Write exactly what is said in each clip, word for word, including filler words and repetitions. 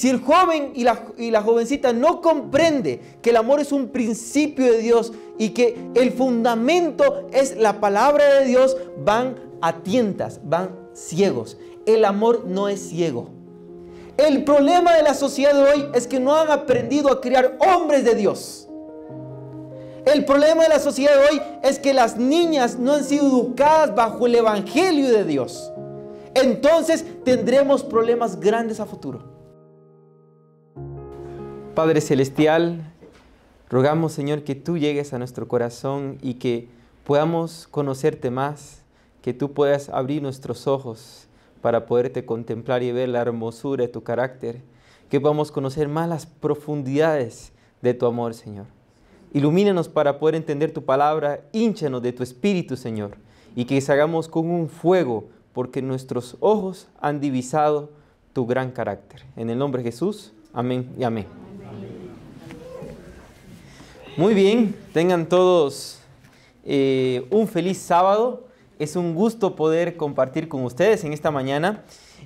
Si el joven y la, y la jovencita no comprende que el amor es un principio de Dios y que el fundamento es la palabra de Dios, van a tientas, van ciegos. El amor no es ciego. El problema de la sociedad de hoy es que no han aprendido a criar hombres de Dios. El problema de la sociedad de hoy es que las niñas no han sido educadas bajo el evangelio de Dios. Entonces tendremos problemas grandes a futuro. Padre Celestial, rogamos, Señor, que tú llegues a nuestro corazón y que podamos conocerte más, que tú puedas abrir nuestros ojos para poderte contemplar y ver la hermosura de tu carácter, que podamos conocer más las profundidades de tu amor, Señor. Ilumínanos para poder entender tu palabra, hínchanos de tu espíritu, Señor, y que salgamos con un fuego, porque nuestros ojos han divisado tu gran carácter. En el nombre de Jesús, amén y amén. Muy bien, tengan todos eh, un feliz sábado. Es un gusto poder compartir con ustedes en esta mañana.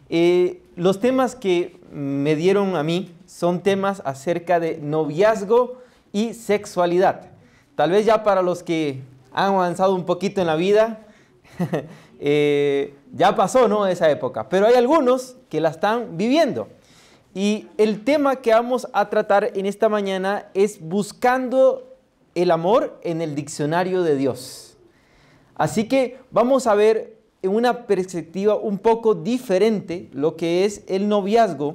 Eh, los temas que me dieron a mí son temas acerca de noviazgo y sexualidad. Tal vez ya para los que han avanzado un poquito en la vida, eh, ya pasó, ¿no?, esa época. Pero hay algunos que la están viviendo. Y el tema que vamos a tratar en esta mañana es buscando el amor en el diccionario de Dios. Así que vamos a ver en una perspectiva un poco diferente lo que es el noviazgo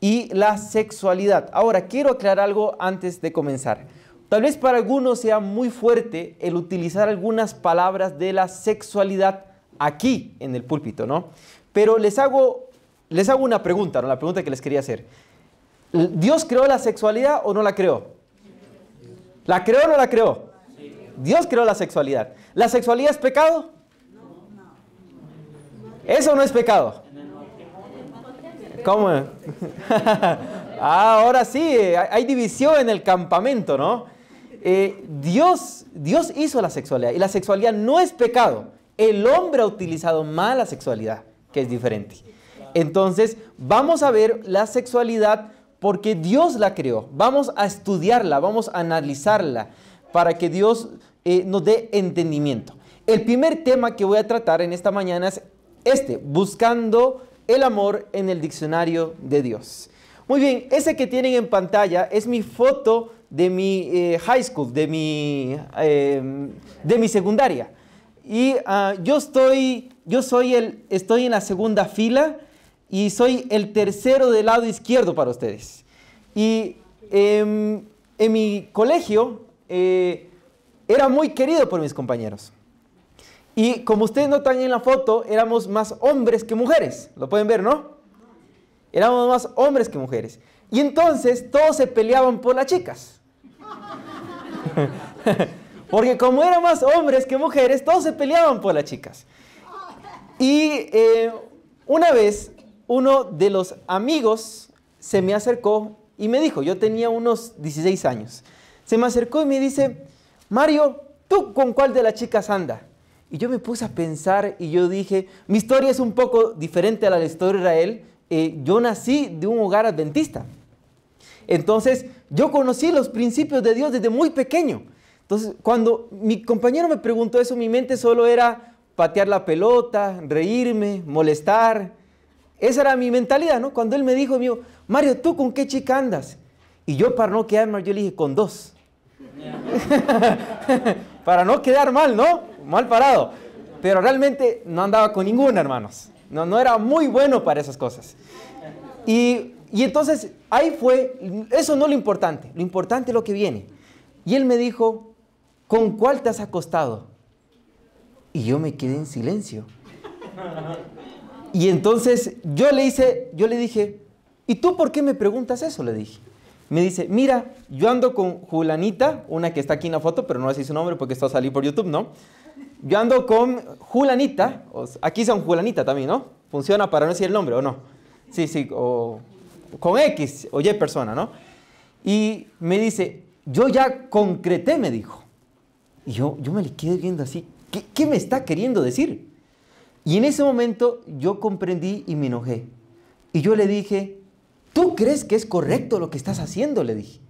y la sexualidad. Ahora, quiero aclarar algo antes de comenzar. Tal vez para algunos sea muy fuerte el utilizar algunas palabras de la sexualidad aquí en el púlpito, ¿no? Pero les hago... Les hago una pregunta, ¿no? La pregunta que les quería hacer. ¿Dios creó la sexualidad o no la creó? ¿La creó o no la creó? Sí. Dios creó la sexualidad. ¿La sexualidad es pecado? No. ¿Eso no es pecado? ¿Cómo? Ah, ahora sí, hay división en el campamento, ¿no? Eh, Dios, Dios hizo la sexualidad y la sexualidad no es pecado. El hombre ha utilizado mal la sexualidad, que es diferente. Entonces, vamos a ver la sexualidad porque Dios la creó. Vamos a estudiarla, vamos a analizarla para que Dios eh, nos dé entendimiento. El primer tema que voy a tratar en esta mañana es este, buscando el amor en el diccionario de Dios. Muy bien, ese que tienen en pantalla es mi foto de mi eh, high school, de mi, eh, de mi secundaria. Y uh, yo, estoy, yo soy el, estoy en la segunda fila. Y soy el tercero del lado izquierdo para ustedes. Y eh, en mi colegio eh, era muy querido por mis compañeros. Y como ustedes notan en la foto, éramos más hombres que mujeres. Lo pueden ver, ¿no? Éramos más hombres que mujeres. Y entonces todos se peleaban por las chicas. Porque como eran más hombres que mujeres, todos se peleaban por las chicas. Y eh, una vez... uno de los amigos se me acercó y me dijo, yo tenía unos dieciséis años, se me acercó y me dice, Mario, ¿tú con cuál de las chicas andas? Y yo me puse a pensar y yo dije, mi historia es un poco diferente a la de la historia de Israel, eh, yo nací de un hogar adventista, entonces yo conocí los principios de Dios desde muy pequeño, entonces cuando mi compañero me preguntó eso, mi mente solo era patear la pelota, reírme, molestar. Esa era mi mentalidad, ¿no? Cuando él me dijo, me dijo, Mario, ¿tú con qué chica andas? Y yo, para no quedar mal, yo le dije, con dos. Para no quedar mal, ¿no? Mal parado. Pero realmente no andaba con ninguna, hermanos. No, no era muy bueno para esas cosas. Y, y entonces, ahí fue, eso no es lo importante. Lo importante es lo que viene. Y él me dijo, ¿con cuál te has acostado? Y yo me quedé en silencio. Y entonces yo le hice, yo le dije, ¿y tú por qué me preguntas eso? Le dije. Me dice, mira, yo ando con Julanita, una que está aquí en la foto, pero no voy a decir su nombre porque esto va a salir por YouTube, ¿no? Yo ando con Julanita, aquí son Julanita también, ¿no? Funciona para no decir el nombre, ¿o no? Sí, sí, o con X o Y persona, ¿no? Y me dice, yo ya concreté, me dijo. Y yo, yo me le quedé viendo así, ¿qué, qué me está queriendo decir? Y en ese momento yo comprendí y me enojé. Y yo le dije, ¿tú crees que es correcto lo que estás haciendo?, le dije.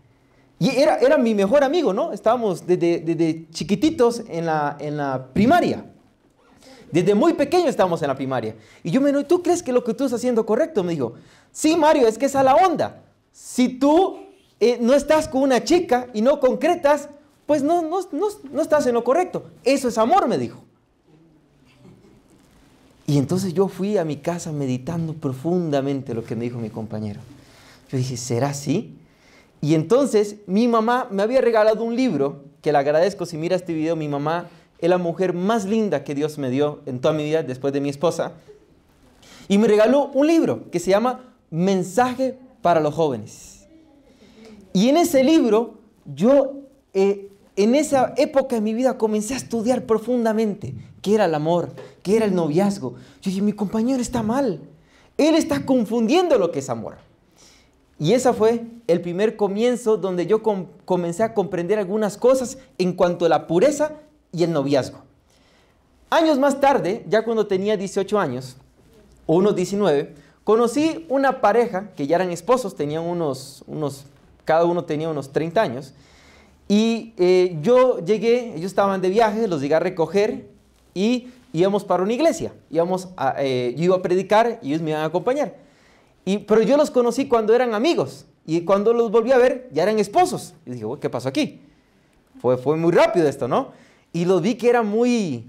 Y era, era mi mejor amigo, ¿no? Estábamos desde, desde chiquititos en la, en la primaria. Desde muy pequeño estábamos en la primaria. Y yo me dijo, ¿tú crees que lo que tú estás haciendo es correcto? Me dijo, sí, Mario, es que esa es la onda. Si tú eh, no estás con una chica y no concretas, pues no, no, no, no estás en lo correcto. Eso es amor, me dijo. Y entonces yo fui a mi casa meditando profundamente lo que me dijo mi compañero. Yo dije, ¿será así? Y entonces mi mamá me había regalado un libro, que le agradezco si mira este video. Mi mamá es la mujer más linda que Dios me dio en toda mi vida, después de mi esposa. Y me regaló un libro que se llama Mensaje para los Jóvenes. Y en ese libro, yo eh, en esa época de mi vida comencé a estudiar profundamente qué era el amor, qué era el noviazgo. Yo dije, mi compañero está mal. Él está confundiendo lo que es amor. Y ese fue el primer comienzo donde yo com- comencé a comprender algunas cosas en cuanto a la pureza y el noviazgo. Años más tarde, ya cuando tenía dieciocho años, o unos diecinueve, conocí una pareja que ya eran esposos, tenían unos, unos, cada uno tenía unos treinta años, y eh, yo llegué, ellos estaban de viaje, los llegué a recoger, y íbamos para una iglesia, íbamos a, eh, yo iba a predicar, y ellos me iban a acompañar. Y, pero yo los conocí cuando eran amigos, y cuando los volví a ver, ya eran esposos. Y dije, ¿qué pasó aquí? Fue, fue muy rápido esto, ¿no? Y los vi que eran muy,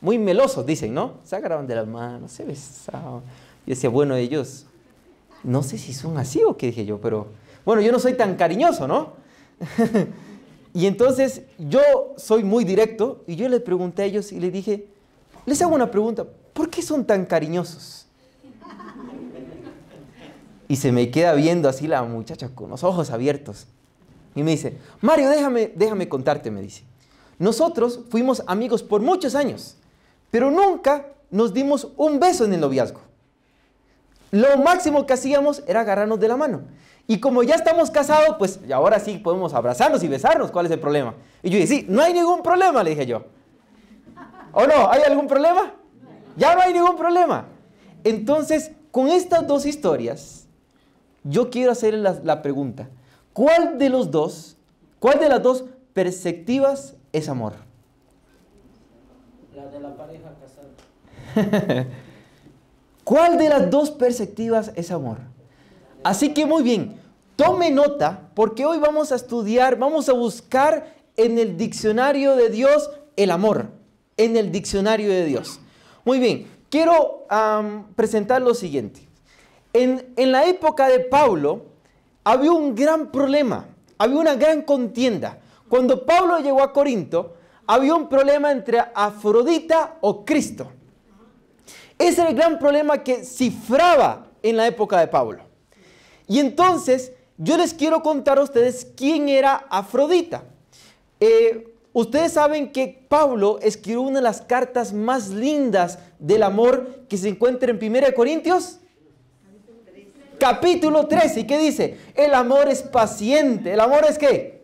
muy melosos, dicen, ¿no? Se agarraban de las manos, se besaban. Y decía, bueno, ellos, no sé si son así o qué, dije yo, pero... Bueno, yo no soy tan cariñoso, ¿no? Y entonces, yo soy muy directo, y yo les pregunté a ellos, y les dije, les hago una pregunta, ¿por qué son tan cariñosos? Y se me queda viendo así la muchacha con los ojos abiertos. Y me dice, Mario, déjame, déjame contarte, me dice. Nosotros fuimos amigos por muchos años, pero nunca nos dimos un beso en el noviazgo. Lo máximo que hacíamos era agarrarnos de la mano. Y como ya estamos casados, pues ahora sí podemos abrazarnos y besarnos. ¿Cuál es el problema? Y yo dije, sí, no hay ningún problema, le dije yo. ¿O no? ¿Hay algún problema? Ya no hay ningún problema. Entonces, con estas dos historias, yo quiero hacer la, la pregunta. ¿Cuál de los dos, cuál de las dos perspectivas es amor? La de la pareja casada. ¿Cuál de las dos perspectivas es amor? Así que muy bien, tome nota, porque hoy vamos a estudiar, vamos a buscar en el diccionario de Dios el amor, en el diccionario de Dios. Muy bien, quiero um, presentar lo siguiente. En, en la época de Pablo había un gran problema, había una gran contienda. Cuando Pablo llegó a Corinto, había un problema entre Afrodita o Cristo. Ese era el gran problema que cifraba en la época de Pablo. Y entonces, yo les quiero contar a ustedes quién era Afrodita. Eh, ustedes saben que Pablo escribió una de las cartas más lindas del amor que se encuentra en Primera de Corintios. Capítulo trece. ¿Y qué dice? El amor es paciente. ¿El amor es qué?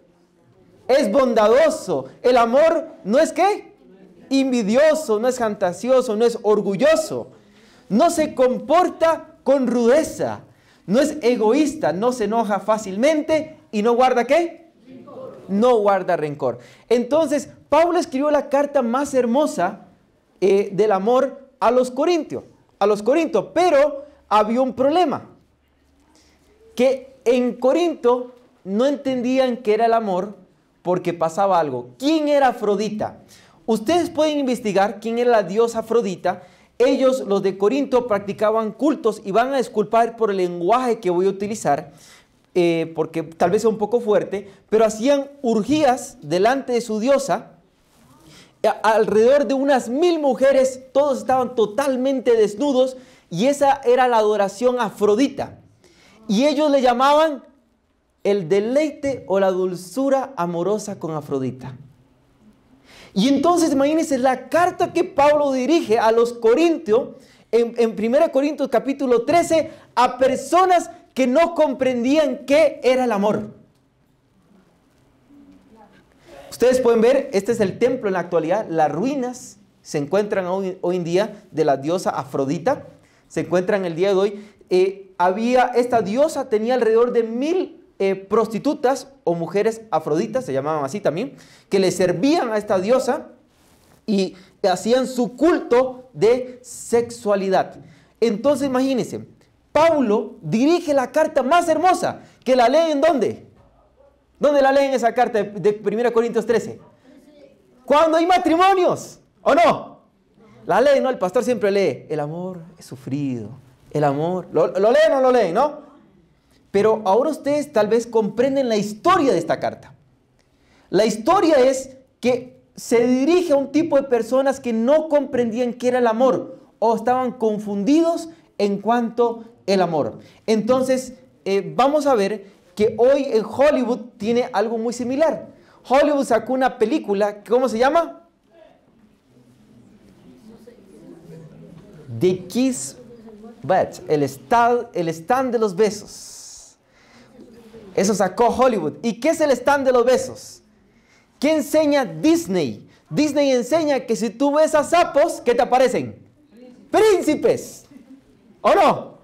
Es bondadoso. El amor no es ¿qué? Envidioso, no es fantasioso, no es orgulloso. No se comporta con rudeza. No es egoísta, no se enoja fácilmente y no guarda ¿qué? Rencor. No guarda rencor. Entonces, Pablo escribió la carta más hermosa eh, del amor a los corintios, a los corintios, pero había un problema. Que en Corinto no entendían qué era el amor, porque pasaba algo. ¿Quién era Afrodita? Ustedes pueden investigar quién era la diosa Afrodita. Ellos, los de Corinto, practicaban cultos y van a disculpar por el lenguaje que voy a utilizar, eh, porque tal vez sea un poco fuerte, pero hacían orgías delante de su diosa. A, alrededor de unas mil mujeres, todos estaban totalmente desnudos y esa era la adoración a Afrodita. Y ellos le llamaban el deleite o la dulzura amorosa con Afrodita. Y entonces, imagínense la carta que Pablo dirige a los corintios, en, en Primera de Corintios capítulo trece, a personas que no comprendían qué era el amor. Ustedes pueden ver, este es el templo en la actualidad, las ruinas se encuentran hoy, hoy en día de la diosa Afrodita, se encuentran el día de hoy. Eh, había, esta diosa tenía alrededor de mil eh, prostitutas o mujeres afroditas, se llamaban así también, que le servían a esta diosa y hacían su culto de sexualidad. Entonces, imagínense, Pablo dirige la carta más hermosa, que la leen ¿dónde? ¿Dónde la leen esa carta de primera de Corintios trece? Cuando hay matrimonios, ¿o no? La leen, ¿no? El pastor siempre lee, el amor es sufrido, el amor... ¿Lo, lo leen o no lo leen, no? Pero ahora ustedes tal vez comprenden la historia de esta carta. La historia es que se dirige a un tipo de personas que no comprendían qué era el amor o estaban confundidos en cuanto al amor. Entonces, eh, vamos a ver que hoy en Hollywood tiene algo muy similar. Hollywood sacó una película, ¿cómo se llama? The Kiss Bets, el stand, el stand de los besos. Eso sacó Hollywood. ¿Y qué es el stand de los besos? ¿Qué enseña Disney? Disney enseña que si tú ves a sapos, ¿qué te aparecen? Príncipes. ¿O no?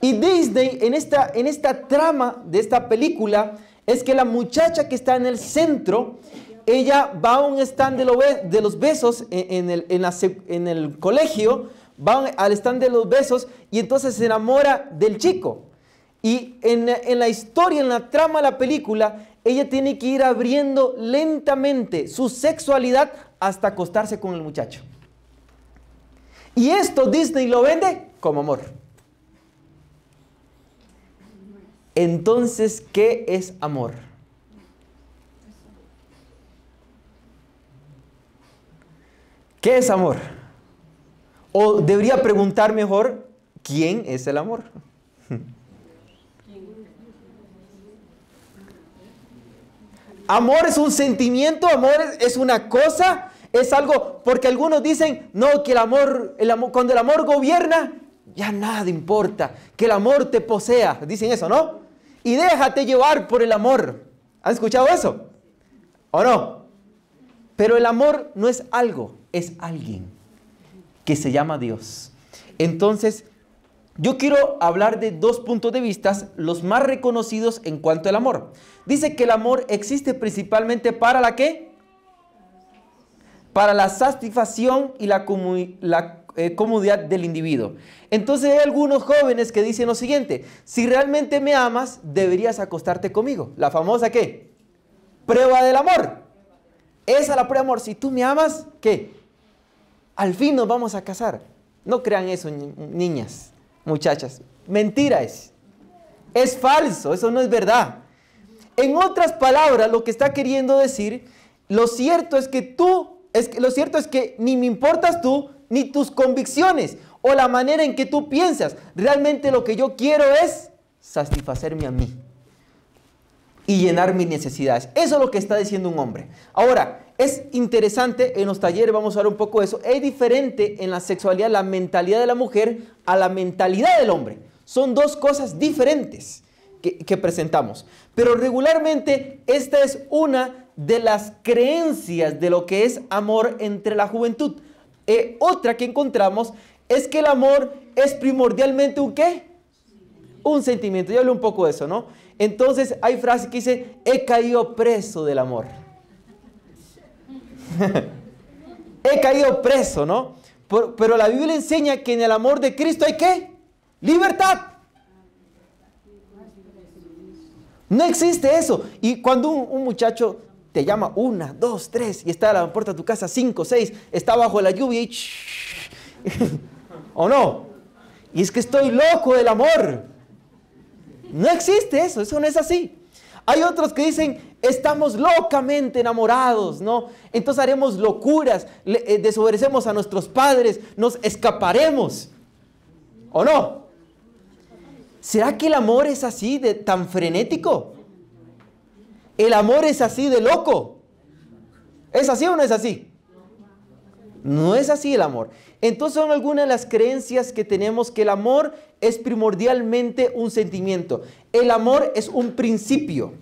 Y Disney en esta, en esta trama de esta película es que la muchacha que está en el centro, ella va a un stand de, lo, de los besos en, en, el, en, la, en el colegio, va al stand de los besos y entonces se enamora del chico. Y en, en la historia, en la trama de la película, ella tiene que ir abriendo lentamente su sexualidad hasta acostarse con el muchacho. Y esto Disney lo vende como amor. Entonces, ¿qué es amor? ¿Qué es amor? O debería preguntar mejor, ¿quién es el amor? Amor es un sentimiento, amor es una cosa... Es algo, porque algunos dicen, no, que el amor, el amor, cuando el amor gobierna, ya nada importa, que el amor te posea. Dicen eso, ¿no? Y déjate llevar por el amor. ¿Han escuchado eso? ¿O no? Pero el amor no es algo, es alguien que se llama Dios. Entonces, yo quiero hablar de dos puntos de vista, los más reconocidos en cuanto al amor. Dice que el amor existe principalmente para la ¿qué? Para la satisfacción y la, comu la eh, comodidad del individuo. Entonces hay algunos jóvenes que dicen lo siguiente, si realmente me amas, deberías acostarte conmigo. La famosa, ¿qué? Prueba del amor. Esa es la prueba del amor. Si tú me amas, ¿qué? Al fin nos vamos a casar. No crean eso, ni niñas, muchachas. Mentira es. Es falso, eso no es verdad. En otras palabras, lo que está queriendo decir, lo cierto es que tú... Es que lo cierto es que ni me importas tú, ni tus convicciones, o la manera en que tú piensas. Realmente lo que yo quiero es satisfacerme a mí y llenar mis necesidades. Eso es lo que está diciendo un hombre. Ahora, es interesante, en los talleres vamos a hablar un poco de eso. Es diferente en la sexualidad la mentalidad de la mujer a la mentalidad del hombre. Son dos cosas diferentes que, que presentamos. Pero regularmente esta es una de las creencias de lo que es amor entre la juventud. Eh, otra que encontramos es que el amor es primordialmente un ¿qué? Un sentimiento. Yo hablé un poco de eso, ¿no? Entonces hay frases que dicen, he caído preso del amor. He caído preso, ¿no? Por, pero la Biblia enseña que en el amor de Cristo hay ¿qué? Libertad. No existe eso. Y cuando un, un muchacho... Te llama una, dos, tres, y está a la puerta de tu casa, cinco, seis, está bajo la lluvia y... ¿O no? Y es que estoy loco del amor. No existe eso, eso no es así. Hay otros que dicen, estamos locamente enamorados, ¿no? Entonces haremos locuras, le, eh, desobedecemos a nuestros padres, nos escaparemos. ¿O no? ¿Será que el amor es así, de tan frenético? ¿El amor es así de loco? ¿Es así o no es así? No es así el amor. Entonces son algunas de las creencias que tenemos, que el amor es primordialmente un sentimiento. El amor es un principio.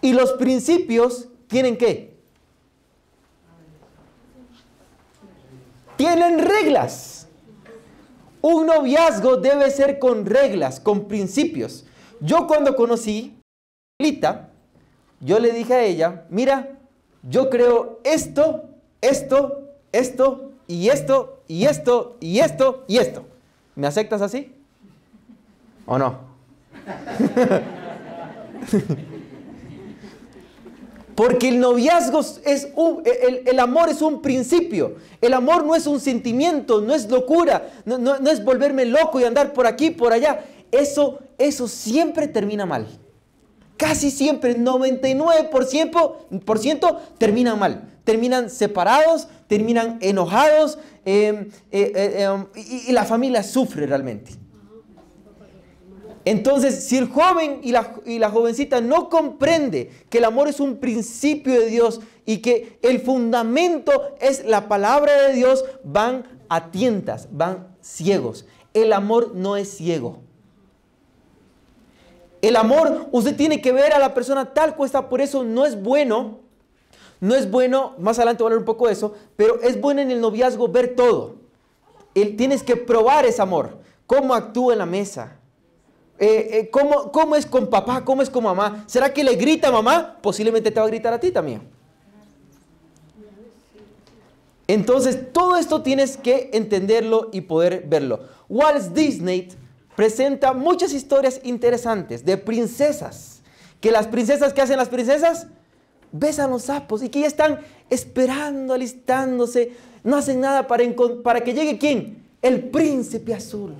Y los principios tienen ¿qué? Tienen reglas. Un noviazgo debe ser con reglas, con principios. Yo cuando conocí a Lita, yo le dije a ella, mira, yo creo esto, esto, esto, y esto, y esto, y esto, y esto. ¿Me aceptas así? ¿O no? Porque el noviazgo es un, el, el amor es un principio. El amor no es un sentimiento, no es locura, no, no, no es volverme loco y andar por aquí, por allá. Eso, eso siempre termina mal. Casi siempre, noventa y nueve por ciento termina mal. Terminan separados, terminan enojados eh, eh, eh, eh, y, y la familia sufre realmente. Entonces, si el joven y la, y la jovencita no comprende que el amor es un principio de Dios y que el fundamento es la palabra de Dios, van a tientas, van ciegos. El amor no es ciego. El amor, usted tiene que ver a la persona tal cual está, por eso no es bueno, no es bueno, más adelante voy a hablar un poco de eso, pero es bueno en el noviazgo ver todo. El, tienes que probar ese amor, cómo actúa en la mesa. Eh, eh, ¿cómo, ¿Cómo es con papá? ¿Cómo es con mamá? ¿Será que le grita a mamá? Posiblemente te va a gritar a ti también. Entonces, todo esto tienes que entenderlo y poder verlo. Walt Disney presenta muchas historias interesantes de princesas. Que las princesas, ¿qué hacen las princesas? Besan los sapos y que ya están esperando, alistándose. No hacen nada para, para que llegue ¿quién? El príncipe azul.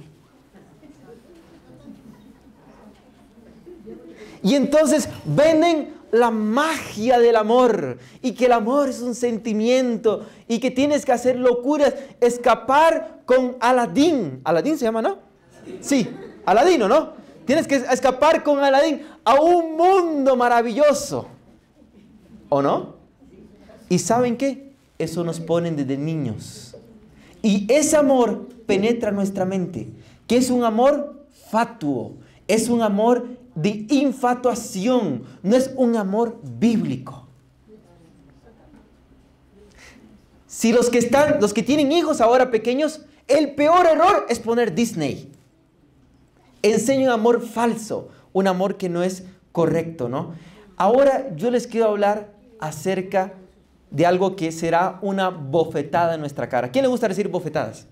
Y entonces venden la magia del amor y que el amor es un sentimiento y que tienes que hacer locuras, escapar con Aladín. Aladín se llama, ¿no? Sí, Aladín, ¿no? Tienes que escapar con Aladín a un mundo maravilloso, ¿o no? ¿Y saben qué? Eso nos ponen desde niños. Y ese amor penetra nuestra mente, que es un amor fatuo, es un amor de infatuación, no es un amor bíblico. Si los que están, los que tienen hijos ahora pequeños, el peor error es poner Disney. Enseña un amor falso, un amor que no es correcto, ¿no? Ahora yo les quiero hablar acerca de algo que será una bofetada en nuestra cara. ¿Quién le gusta decir bofetadas?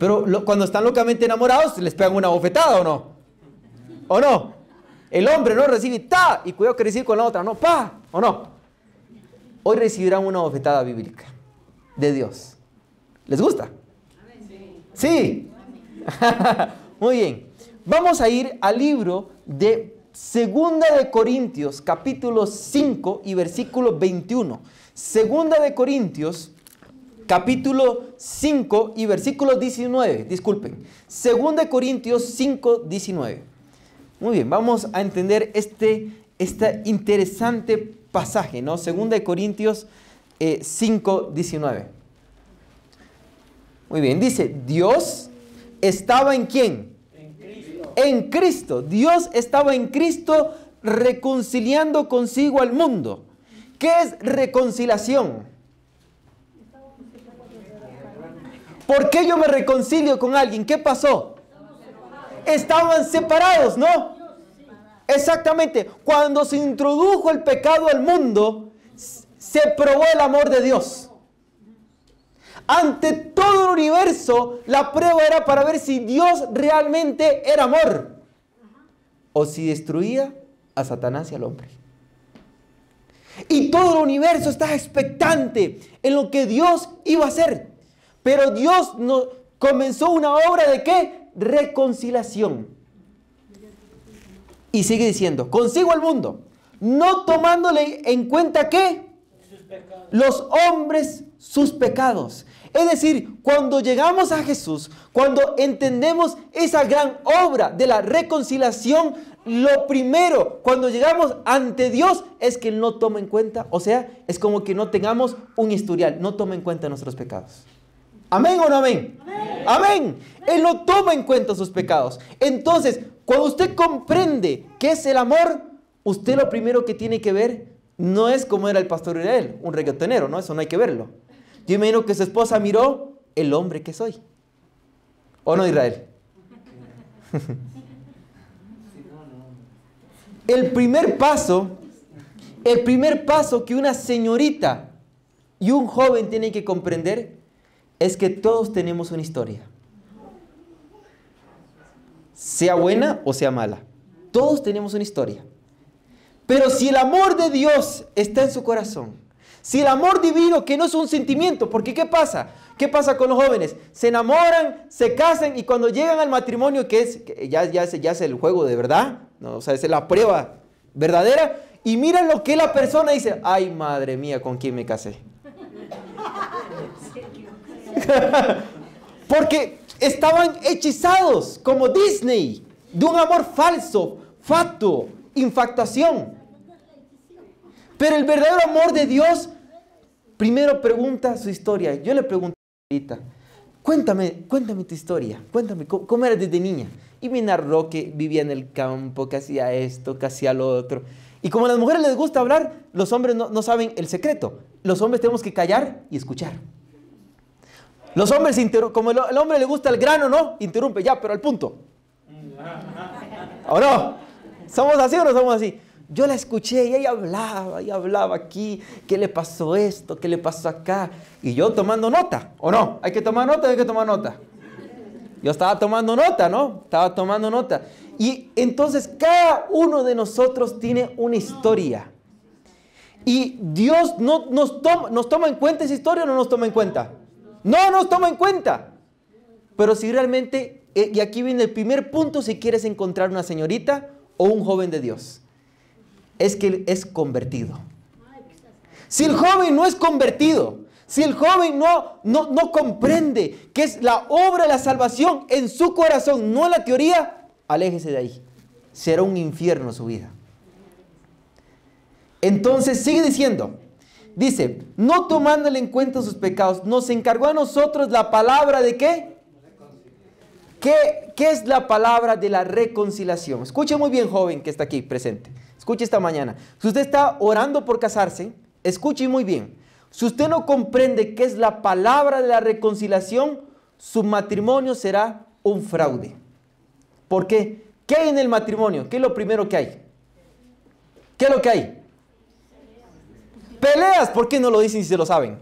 Pero lo, cuando están locamente enamorados, ¿les pegan una bofetada o no? ¿O no? El hombre no recibe ta, y cuidado que recibe con la otra, no, pa, ¿o no? Hoy recibirán una bofetada bíblica de Dios. ¿Les gusta? Sí. Muy bien. Vamos a ir al libro de Segunda de Corintios, capítulo cinco y versículo veintiuno. Segunda de Corintios, capítulo cinco y versículo diecinueve. Disculpen. Segunda de Corintios cinco, diecinueve. Muy bien, vamos a entender este, este interesante pasaje, ¿no? Segunda de Corintios eh, cinco, diecinueve. Muy bien, dice, Dios estaba ¿en quién? En Cristo. En Cristo. Dios estaba en Cristo reconciliando consigo al mundo. ¿Qué es reconciliación? ¿Por qué yo me reconcilio con alguien? ¿Qué pasó? Estaban separados, ¿no? Exactamente. Cuando se introdujo el pecado al mundo, se probó el amor de Dios. Ante todo el universo, la prueba era para ver si Dios realmente era amor o si destruía a Satanás y al hombre. Y todo el universo estaba expectante en lo que Dios iba a hacer. Pero Dios no, comenzó una obra de ¿qué? Reconciliación. Y sigue diciendo, consigo al mundo, no tomándole en cuenta que los hombres sus pecados. Es decir, cuando llegamos a Jesús, cuando entendemos esa gran obra de la reconciliación, lo primero cuando llegamos ante Dios es que no toma en cuenta, o sea, es como que no tengamos un historial, no toma en cuenta nuestros pecados. ¿Amén o no amén? Amén. Amén. Él no toma en cuenta sus pecados. Entonces, cuando usted comprende qué es el amor, usted lo primero que tiene que ver no es como era el pastor Israel, un reggaetonero, ¿no? Eso no hay que verlo. Yo imagino que su esposa miró el hombre que soy. ¿O no, Israel? El primer paso, el primer paso que una señorita y un joven tienen que comprender es que todos tenemos una historia. Sea buena o sea mala, todos tenemos una historia. Pero si el amor de Dios está en su corazón, si el amor divino, que no es un sentimiento, porque ¿qué pasa? ¿Qué pasa con los jóvenes? Se enamoran, se casan y cuando llegan al matrimonio, que es que ya, ya, ya es el juego de verdad, ¿no? O sea, es la prueba verdadera, y miran lo que la persona dice, ay madre mía, ¿con quién me casé? Porque estaban hechizados, como Disney, de un amor falso, fatuo, infatuación. Pero el verdadero amor de Dios, primero pregunta su historia. Yo le pregunté a Lita, cuéntame, cuéntame tu historia, cuéntame, ¿cómo, cómo eras desde niña? Y me narró que vivía en el campo, que hacía esto, que hacía lo otro. Y como a las mujeres les gusta hablar, los hombres no, no saben el secreto. Los hombres tenemos que callar y escuchar. Los hombres, como el, el hombre le gusta el grano, ¿no? Interrumpe, ya, pero al punto. ¿O no? ¿Somos así o no somos así? Yo la escuché y ella hablaba, y hablaba aquí, ¿qué le pasó esto? ¿Qué le pasó acá? Y yo tomando nota, ¿o no? ¿Hay que tomar nota? ¿Hay que tomar nota? Yo estaba tomando nota, ¿no? Estaba tomando nota. Y entonces cada uno de nosotros tiene una historia. Y Dios no, nos, toma, nos toma en cuenta esa historia o no nos toma en cuenta. No nos toma en cuenta. Pero si realmente, y aquí viene el primer punto si quieres encontrar una señorita o un joven de Dios, es que es convertido. Si el joven no es convertido, si el joven no, no, no comprende que es la obra de la salvación en su corazón, no en la teoría, aléjese de ahí. Será un infierno su vida. Entonces sigue diciendo, dice, no tomándole en cuenta sus pecados, nos encargó a nosotros la palabra de ¿qué? ¿Qué, qué es la palabra de la reconciliación? Escuche muy bien, joven que está aquí presente. Escuche esta mañana. Si usted está orando por casarse, escuche muy bien. Si usted no comprende qué es la palabra de la reconciliación, su matrimonio será un fraude. ¿Por qué? ¿Qué hay en el matrimonio? ¿Qué es lo primero que hay? ¿Qué es lo que hay? Peleas, ¿por qué no lo dicen si se lo saben?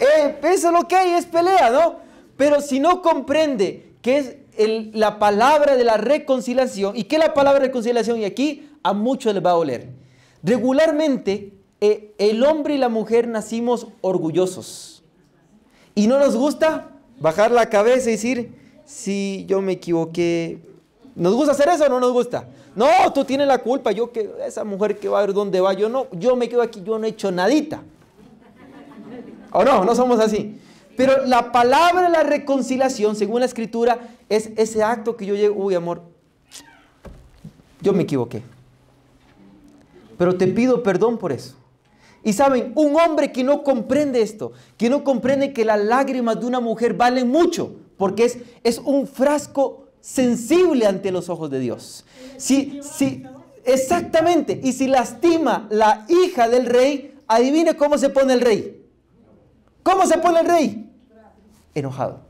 Eh, eso es lo que hay, es pelea, ¿no? Pero si no comprende qué es el, la palabra de la reconciliación, ¿y qué es la palabra de reconciliación? Y aquí a muchos les va a doler. Regularmente, eh, el hombre y la mujer nacimos orgullosos. Y no nos gusta bajar la cabeza y decir, sí, yo me equivoqué. ¿Nos gusta hacer eso o no nos gusta? No, tú tienes la culpa, yo que esa mujer que va a ver dónde va, yo no, yo me quedo aquí, yo no he hecho nadita. ¿O no? No somos así. Pero la palabra de la reconciliación, según la Escritura, es ese acto que yo llego, uy amor, yo me equivoqué. Pero te pido perdón por eso. Y saben, un hombre que no comprende esto, que no comprende que las lágrimas de una mujer valen mucho, porque es, es un frasco sensible ante los ojos de Dios. Si, si, exactamente. Y si lastima la hija del rey, adivine cómo se pone el rey. ¿Cómo se pone el rey? Enojado.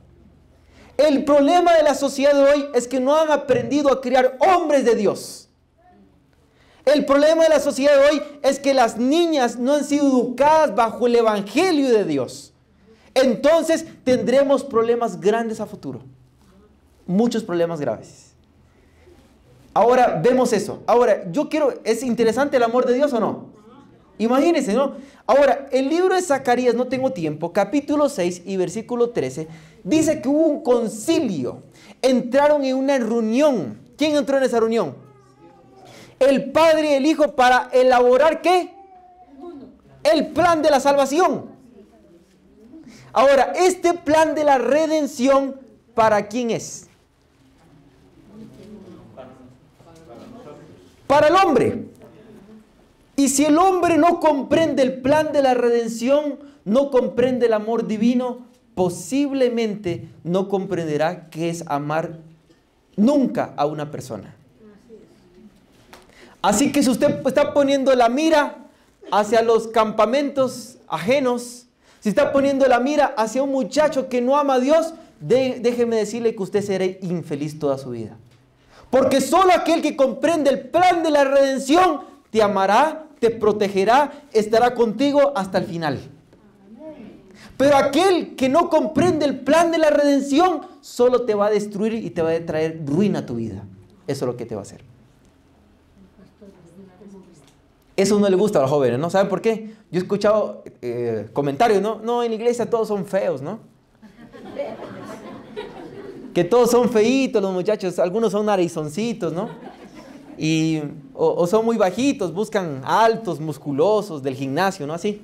El problema de la sociedad de hoy es que no han aprendido a criar hombres de Dios. El problema de la sociedad de hoy es que las niñas no han sido educadas bajo el evangelio de Dios. Entonces tendremos problemas grandes a futuro. Muchos problemas graves. Ahora vemos eso. Ahora, yo quiero, ¿es interesante el amor de Dios o no? Imagínense, ¿no? Ahora, el libro de Zacarías, no tengo tiempo, capítulo seis y versículo trece, dice que hubo un concilio. Entraron en una reunión. ¿Quién entró en esa reunión? El Padre y el Hijo para elaborar, ¿qué? El plan de la salvación. Ahora, este plan de la redención, ¿para quién es? Para el hombre. Y si el hombre no comprende el plan de la redención, no comprende el amor divino, posiblemente no comprenderá qué es amar nunca a una persona. Así que si usted está poniendo la mira hacia los campamentos ajenos, si está poniendo la mira hacia un muchacho que no ama a Dios, de, déjeme decirle que usted será infeliz toda su vida. Porque solo aquel que comprende el plan de la redención te amará, te protegerá, estará contigo hasta el final. Pero aquel que no comprende el plan de la redención solo te va a destruir y te va a traer ruina a tu vida. Eso es lo que te va a hacer. Eso no le gusta a los jóvenes, ¿no? ¿Saben por qué? Yo he escuchado eh, comentarios, ¿no? No, en la iglesia todos son feos, ¿no? Que todos son feitos los muchachos, algunos son narizoncitos, ¿no? Y, o, o son muy bajitos, buscan altos, musculosos, del gimnasio, ¿no? Así.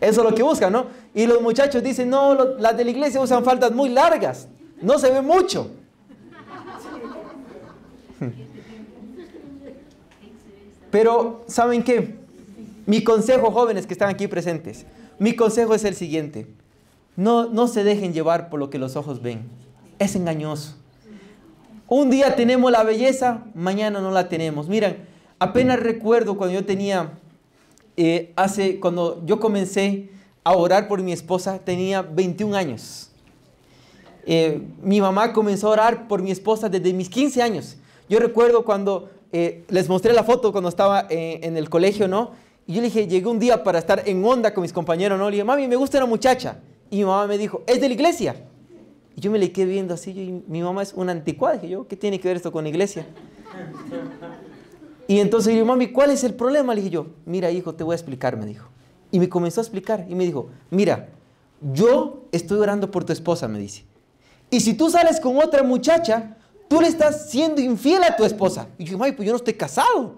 Eso es lo que buscan, ¿no? Y los muchachos dicen, no, lo, las de la iglesia usan faldas muy largas, no se ve mucho. Pero, ¿saben qué? Mi consejo, jóvenes que están aquí presentes, mi consejo es el siguiente. No, no se dejen llevar por lo que los ojos ven. Es engañoso. Un día tenemos la belleza, mañana no la tenemos. Miren, apenas recuerdo cuando yo tenía... Eh, hace, cuando yo comencé a orar por mi esposa, tenía veintiún años. Eh, mi mamá comenzó a orar por mi esposa desde mis quince años. Yo recuerdo cuando, eh, les mostré la foto cuando estaba eh, en el colegio, ¿no? Y yo le dije, llegué un día para estar en onda con mis compañeros, ¿no? Le dije, mami, me gusta una muchacha. Y mi mamá me dijo, es de la iglesia. Y yo me le quedé viendo así, yo, y mi mamá es una anticuada. Dije yo, ¿qué tiene que ver esto con la iglesia? Y entonces yo dije, mami, ¿cuál es el problema? Le dije yo, mira, hijo, te voy a explicar, me dijo. Y me comenzó a explicar y me dijo, mira, yo estoy orando por tu esposa, me dice. Y si tú sales con otra muchacha, tú le estás siendo infiel a tu esposa. Y yo, mami, pues yo no estoy casado.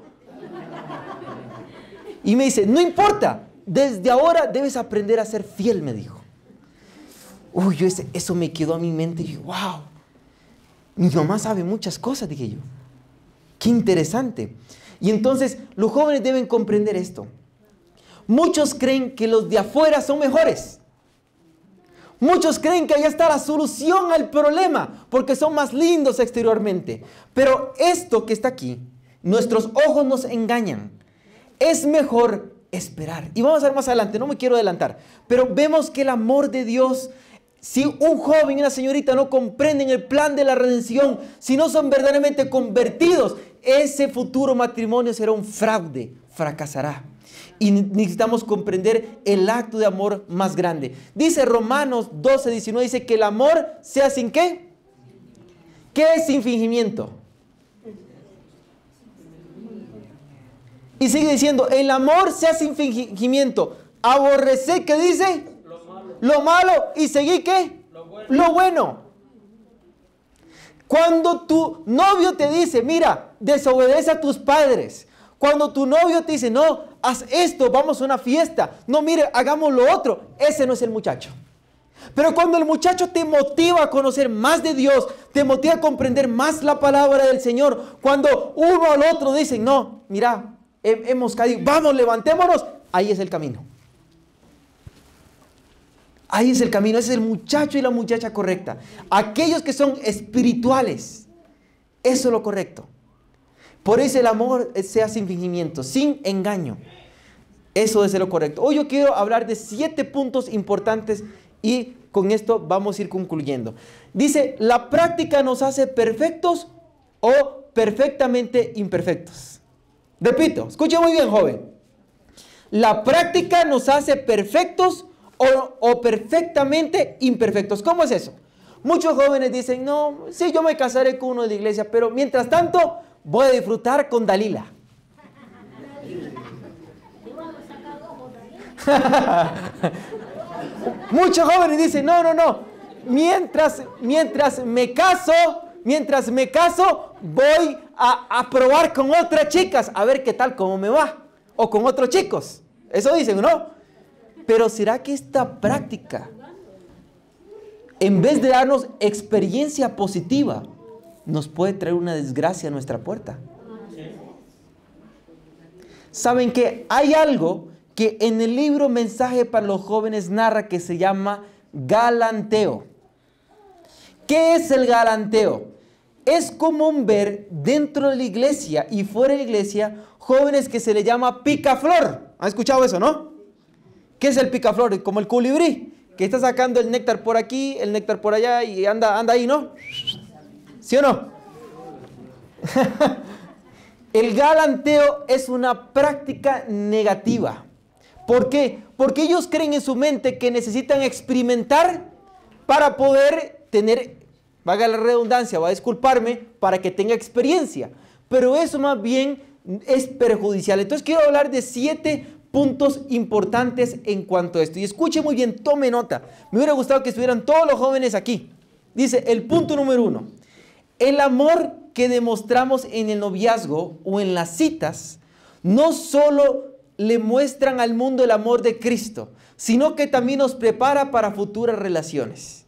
Y me dice, no importa, desde ahora debes aprender a ser fiel, me dijo. Uy, yo ese, eso me quedó a mi mente. Y yo, wow, mi mamá sabe muchas cosas, dije yo. Qué interesante. Y entonces los jóvenes deben comprender esto. Muchos creen que los de afuera son mejores. Muchos creen que allá está la solución al problema porque son más lindos exteriormente. Pero esto que está aquí, nuestros ojos nos engañan. Es mejor esperar. Y vamos a ver más adelante, no me quiero adelantar. Pero vemos que el amor de Dios... Si un joven y una señorita no comprenden el plan de la redención, si no son verdaderamente convertidos, ese futuro matrimonio será un fraude, fracasará. Y necesitamos comprender el acto de amor más grande. Dice Romanos doce, diecinueve, dice que el amor sea sin ¿qué? ¿Qué es sin fingimiento? Y sigue diciendo, el amor sea sin fingimiento. Aborreced, ¿qué dice? Lo malo y seguí, ¿qué? Lo bueno. Lo bueno. Cuando tu novio te dice, mira, desobedece a tus padres. Cuando tu novio te dice, no, haz esto, vamos a una fiesta. No, mire, hagamos lo otro. Ese no es el muchacho. Pero cuando el muchacho te motiva a conocer más de Dios, te motiva a comprender más la palabra del Señor. Cuando uno al otro dicen, no, mira, hemos caído, vamos, levantémonos. Ahí es el camino. Ahí es el camino, ese es el muchacho y la muchacha correcta. Aquellos que son espirituales, eso es lo correcto. Por eso el amor sea sin fingimiento, sin engaño. Eso es lo correcto. Hoy yo quiero hablar de siete puntos importantes y con esto vamos a ir concluyendo. Dice, la práctica nos hace perfectos o perfectamente imperfectos. Repito, escuche muy bien, joven. La práctica nos hace perfectos O, o perfectamente imperfectos. ¿Cómo es eso? Muchos jóvenes dicen, no, sí, yo me casaré con uno de la iglesia, pero mientras tanto voy a disfrutar con Dalila. Muchos jóvenes dicen, no, no, no, mientras, mientras me caso, mientras me caso, voy a, a probar con otras chicas, a ver qué tal, cómo me va, o con otros chicos. Eso dicen, ¿no? Pero ¿será que esta práctica, en vez de darnos experiencia positiva, nos puede traer una desgracia a nuestra puerta? ¿Saben que hay algo que en el libro Mensaje para los Jóvenes narra que se llama galanteo? ¿Qué es el galanteo? Es común ver dentro de la iglesia y fuera de la iglesia jóvenes que se les llama picaflor. ¿Han escuchado eso, no? ¿Qué es el picaflor? Como el colibrí, que está sacando el néctar por aquí, el néctar por allá y anda, anda ahí, ¿no? ¿Sí o no? El galanteo es una práctica negativa. ¿Por qué? Porque ellos creen en su mente que necesitan experimentar para poder tener, valga la redundancia, va a disculparme, para que tenga experiencia. Pero eso más bien es perjudicial. Entonces quiero hablar de siete puntos importantes en cuanto a esto. Y escuche muy bien, tome nota. Me hubiera gustado que estuvieran todos los jóvenes aquí. Dice, el punto número uno. El amor que demostramos en el noviazgo o en las citas no solo le muestran al mundo el amor de Cristo, sino que también nos prepara para futuras relaciones.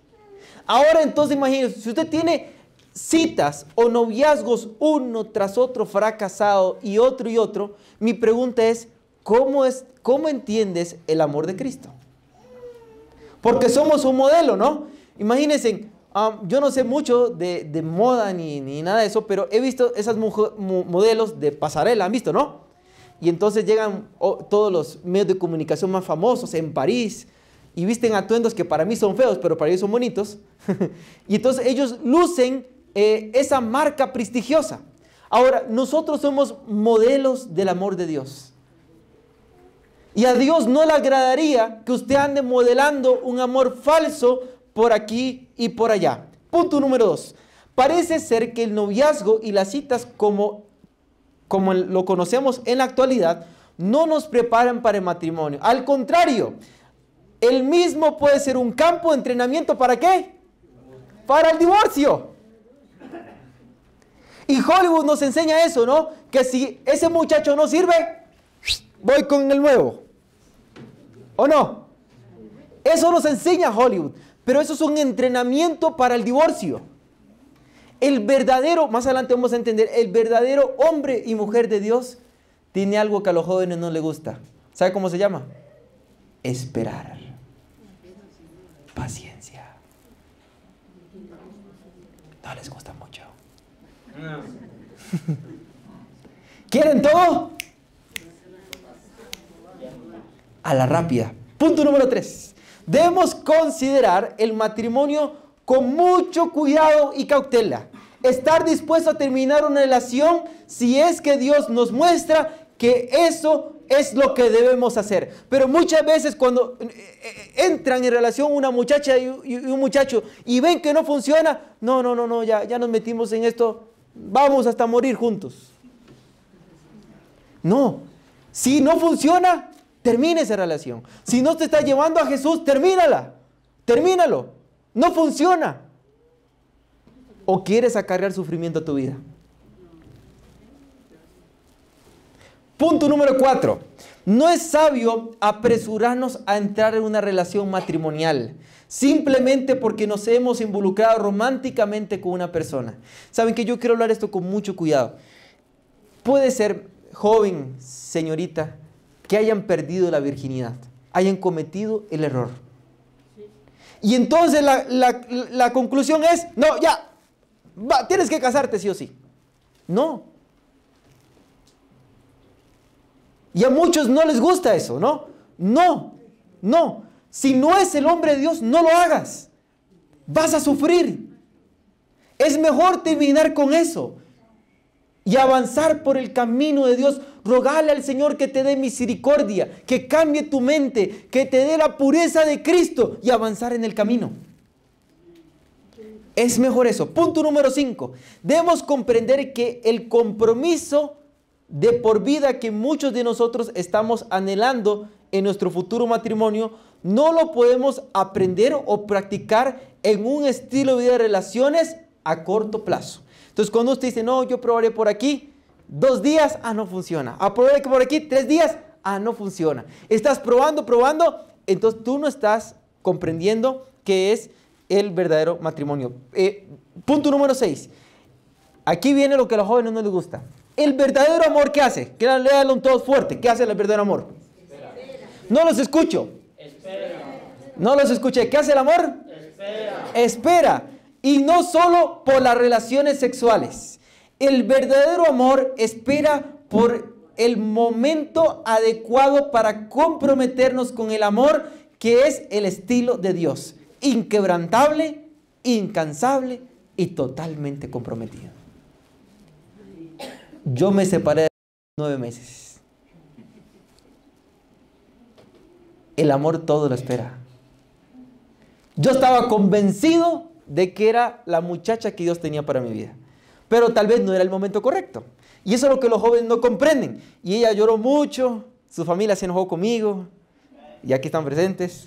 Ahora entonces imagínense, si usted tiene citas o noviazgos uno tras otro fracasado y otro y otro, mi pregunta es, ¿cómo es, cómo entiendes el amor de Cristo? Porque somos un modelo, ¿no? Imagínense, um, yo no sé mucho de, de moda ni, ni nada de eso, pero he visto esas mujer, mu, modelos de pasarela, ¿han visto, no? Y entonces llegan oh, todos los medios de comunicación más famosos en París y visten atuendos que para mí son feos, pero para ellos son bonitos. Y entonces ellos lucen eh, esa marca prestigiosa. Ahora, nosotros somos modelos del amor de Dios. Y a Dios no le agradaría que usted ande modelando un amor falso por aquí y por allá. Punto número dos. Parece ser que el noviazgo y las citas como, como lo conocemos en la actualidad no nos preparan para el matrimonio. Al contrario, el mismo puede ser un campo de entrenamiento ¿para qué? Para el divorcio. Y Hollywood nos enseña eso, ¿no? Que si ese muchacho no sirve, voy con el nuevo. ¿O no? Eso nos enseña Hollywood, pero eso es un entrenamiento para el divorcio. El verdadero, más adelante vamos a entender, el verdadero hombre y mujer de Dios tiene algo que a los jóvenes no les gusta. ¿Sabe cómo se llama? Esperar. Paciencia. No les gusta mucho. ¿Quieren todo? A la rápida. Punto número tres. Debemos considerar el matrimonio con mucho cuidado y cautela. Estar dispuesto a terminar una relación si es que Dios nos muestra que eso es lo que debemos hacer. Pero muchas veces cuando entran en relación una muchacha y un muchacho y ven que no funciona, no, no, no, no, ya, ya nos metimos en esto, vamos hasta morir juntos. No, si no funciona, termina esa relación. Si no te está llevando a Jesús, termínala. Termínalo. No funciona. ¿O quieres acarrear sufrimiento a tu vida? Punto número cuatro. No es sabio apresurarnos a entrar en una relación matrimonial simplemente porque nos hemos involucrado románticamente con una persona. Saben que yo quiero hablar esto con mucho cuidado. Puede ser joven, señorita, que hayan perdido la virginidad, hayan cometido el error. Y entonces la, la, la conclusión es, no, ya, va, tienes que casarte sí o sí. No. Y a muchos no les gusta eso, ¿no? No, no. Si no es el hombre de Dios, no lo hagas. Vas a sufrir. Es mejor terminar con eso y avanzar por el camino de Dios. Rogale al Señor que te dé misericordia, que cambie tu mente, que te dé la pureza de Cristo y avanzar en el camino. Es mejor eso. Punto número cinco. Debemos comprender que el compromiso de por vida que muchos de nosotros estamos anhelando en nuestro futuro matrimonio, no lo podemos aprender o practicar en un estilo de vida de relaciones a corto plazo. Entonces cuando usted dice, no, yo probaré por aquí, dos días, ah, no funciona. Ah, probaré por aquí, tres días, ah, no funciona. Estás probando, probando, entonces tú no estás comprendiendo qué es el verdadero matrimonio. Eh, punto número seis. Aquí viene lo que a los jóvenes no les gusta. El verdadero amor, ¿qué hace? Que le dan un todos fuerte. ¿Qué hace el verdadero amor? Espera. No los escucho. Espera. No los escuché. ¿Qué hace el amor? Espera. Espera. Y no solo por las relaciones sexuales. El verdadero amor espera por el momento adecuado para comprometernos con el amor que es el estilo de Dios, inquebrantable, incansable y totalmente comprometido. Yo me separé de nueve meses. El amor todo lo espera. Yo estaba convencido de que era la muchacha que Dios tenía para mi vida, pero tal vez no era el momento correcto. Y eso es lo que los jóvenes no comprenden. Y ella lloró mucho, su familia se enojó conmigo, y aquí están presentes.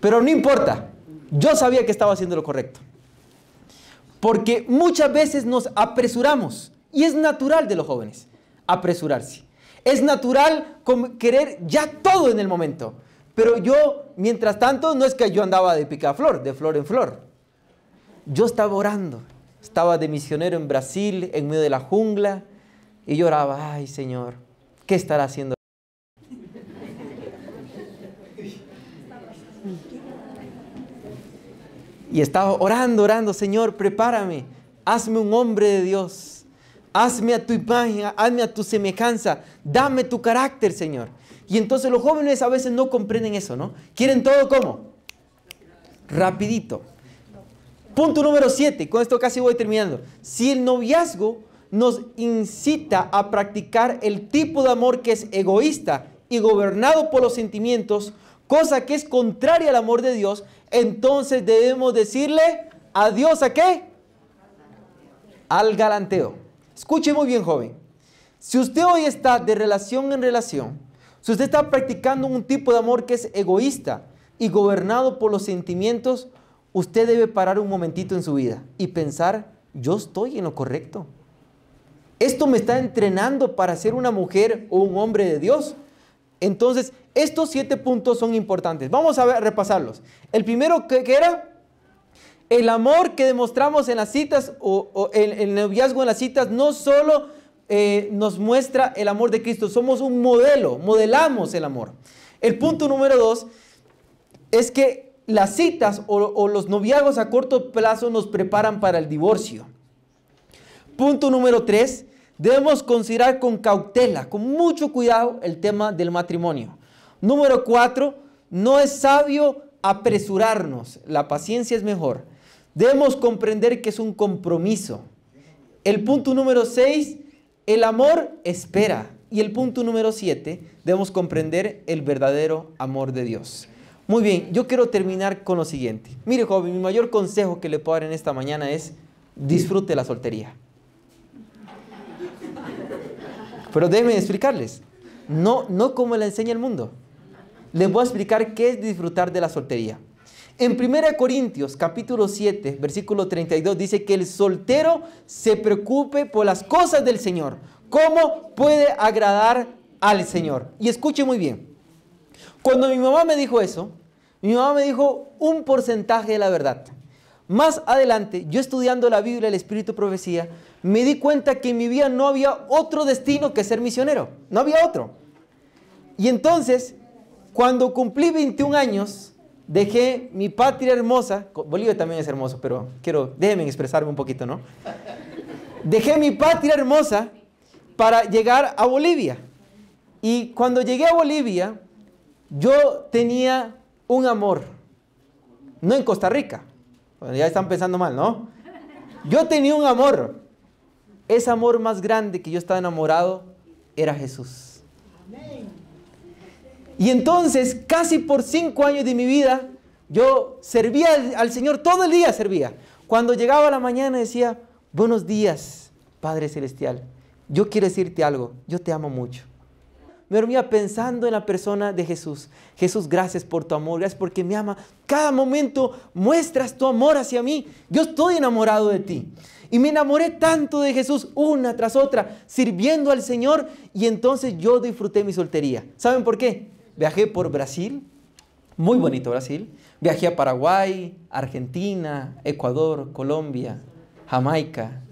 Pero no importa, yo sabía que estaba haciendo lo correcto. Porque muchas veces nos apresuramos, y es natural de los jóvenes apresurarse. Es natural querer ya todo en el momento. Pero yo, mientras tanto, no es que yo andaba de picaflor, de flor en flor. Yo estaba orando. Estaba de misionero en Brasil, en medio de la jungla, y lloraba, ay Señor, ¿qué estará haciendo? Y estaba orando, orando, Señor, prepárame, hazme un hombre de Dios, hazme a tu imagen, hazme a tu semejanza, dame tu carácter, Señor. Y entonces los jóvenes a veces no comprenden eso, ¿no? Quieren todo como rapidito. Punto número siete, con esto casi voy terminando. Si el noviazgo nos incita a practicar el tipo de amor que es egoísta y gobernado por los sentimientos, cosa que es contraria al amor de Dios, entonces debemos decirle adiós ¿a qué? Al galanteo. Escuche muy bien, joven. Si usted hoy está de relación en relación, si usted está practicando un tipo de amor que es egoísta y gobernado por los sentimientos, usted debe parar un momentito en su vida y pensar, yo estoy en lo correcto. Esto me está entrenando para ser una mujer o un hombre de Dios. Entonces, estos siete puntos son importantes. Vamos a, ver, a repasarlos. El primero que, que era el amor que demostramos en las citas o, o el, el noviazgo en las citas no solo eh, nos muestra el amor de Cristo. Somos un modelo, modelamos el amor. El punto número dos es que las citas o, o los noviazgos a corto plazo nos preparan para el divorcio. Punto número tres, debemos considerar con cautela, con mucho cuidado el tema del matrimonio. Número cuatro, no es sabio apresurarnos, la paciencia es mejor. Debemos comprender que es un compromiso. El punto número seis, el amor espera. Y el punto número siete, debemos comprender el verdadero amor de Dios. Muy bien, yo quiero terminar con lo siguiente. Mire, joven, mi mayor consejo que le puedo dar en esta mañana es disfrute la soltería. Pero déjenme explicarles, no, no como le enseña el mundo. Les voy a explicar qué es disfrutar de la soltería. En primera de Corintios, capítulo siete, versículo treinta y dos, dice que el soltero se preocupe por las cosas del Señor. ¿Cómo puede agradar al Señor? Y escuche muy bien. Cuando mi mamá me dijo eso, mi mamá me dijo un porcentaje de la verdad. Más adelante, yo estudiando la Biblia, el Espíritu y Profecía, me di cuenta que en mi vida no había otro destino que ser misionero. No había otro. Y entonces, cuando cumplí veintiún años, dejé mi patria hermosa. Bolivia también es hermoso, pero quiero, déjenme expresarme un poquito, ¿no? Dejé mi patria hermosa para llegar a Bolivia. Y cuando llegué a Bolivia, yo tenía un amor. No en Costa Rica. Bueno, ya están pensando mal, ¿no? Yo tenía un amor. Ese amor más grande que yo estaba enamorado era Jesús. Y entonces, casi por cinco años de mi vida, yo servía al Señor, todo el día servía. Cuando llegaba la mañana decía, buenos días, Padre Celestial. Yo quiero decirte algo, yo te amo mucho. Me dormía pensando en la persona de Jesús. Jesús, gracias por tu amor, gracias porque me ama. Cada momento muestras tu amor hacia mí. Yo estoy enamorado de ti. Y me enamoré tanto de Jesús, una tras otra, sirviendo al Señor. Y entonces yo disfruté mi soltería. ¿Saben por qué? Viajé por Brasil, muy bonito Brasil. Viajé a Paraguay, Argentina, Ecuador, Colombia, Jamaica.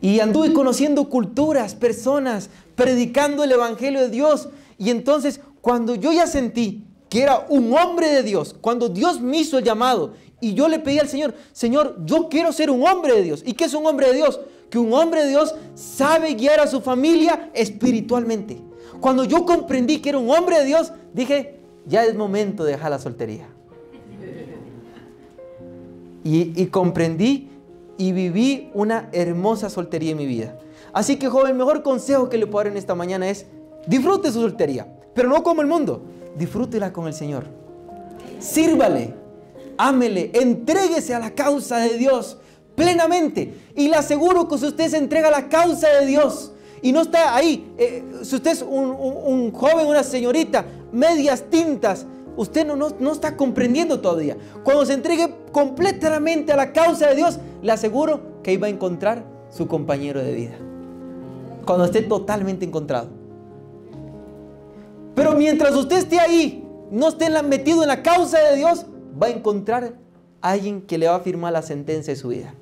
Y anduve conociendo culturas, personas, predicando el Evangelio de Dios. Y entonces, cuando yo ya sentí que era un hombre de Dios, cuando Dios me hizo el llamado, y yo le pedí al Señor, Señor, yo quiero ser un hombre de Dios. ¿Y qué es un hombre de Dios? Que un hombre de Dios sabe guiar a su familia espiritualmente. Cuando yo comprendí que era un hombre de Dios, dije, ya es momento de dejar la soltería. Y, y comprendí y viví una hermosa soltería en mi vida. Así que, joven, el mejor consejo que le puedo dar en esta mañana es disfrute su soltería, pero no como el mundo. Disfrútela con el Señor. Sírvale, ámele, entréguese a la causa de Dios plenamente. Y le aseguro que si usted se entrega a la causa de Dios y no está ahí, eh, si usted es un, un, un joven, una señorita, medias tintas, usted no, no, no está comprendiendo todavía. Cuando se entregue completamente a la causa de Dios, le aseguro que ahí va a encontrar su compañero de vida. Cuando esté totalmente encontrado. Pero mientras usted esté ahí, no esté metido en la causa de Dios, va a encontrar a alguien que le va a firmar la sentencia de su vida.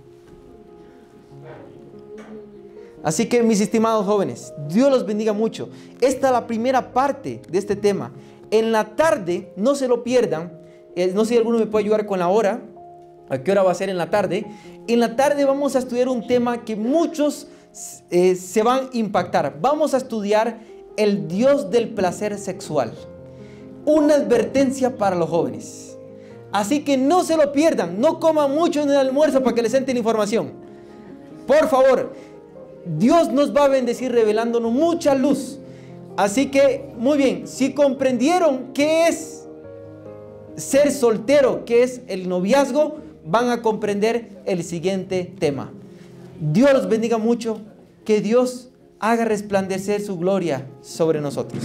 Así que, mis estimados jóvenes, Dios los bendiga mucho. Esta es la primera parte de este tema. En la tarde, no se lo pierdan. Eh, no sé si alguno me puede ayudar con la hora. ¿A qué hora va a ser en la tarde? En la tarde vamos a estudiar un tema que muchos eh, se van a impactar. Vamos a estudiar el Dios del placer sexual. Una advertencia para los jóvenes. Así que no se lo pierdan. No coman mucho en el almuerzo para que les entren información. Por favor, Dios nos va a bendecir revelándonos mucha luz. Así que, muy bien, si comprendieron qué es ser soltero, qué es el noviazgo, van a comprender el siguiente tema. Dios los bendiga mucho, que Dios haga resplandecer su gloria sobre nosotros.